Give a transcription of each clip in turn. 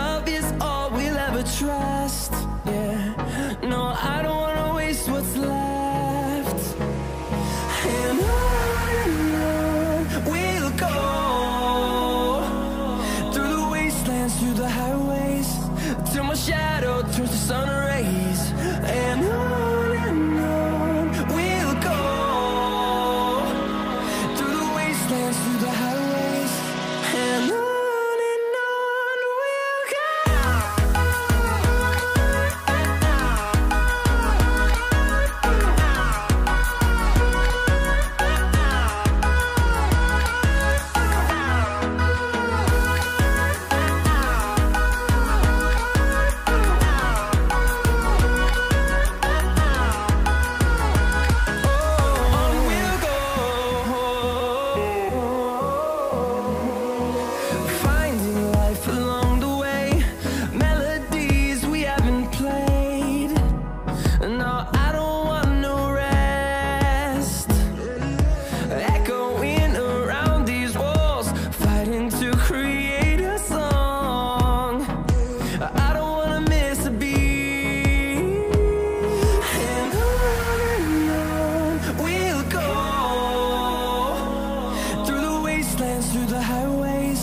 love is all we'll ever trust. Yeah, no, I don't wanna waste what's left. And on we'll go, through the wastelands, through the highways, till my shadow turns to sun rays. And on we'll go, through the wastelands, through the highways, and on we'll go. Finding life along the way, melodies we haven't played. No, I don't want no rest. Echoing around these walls, fighting to create a song. I don't wanna miss a beat. And on we'll go, through the wastelands, through the highways,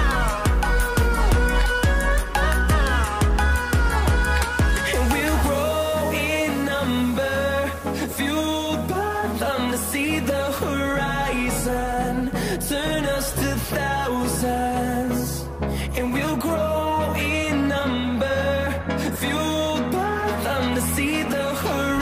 And we'll grow in number, fueled by them to see the horizon, turn us to thousands. And we'll grow in number, fueled by them to see the horizon.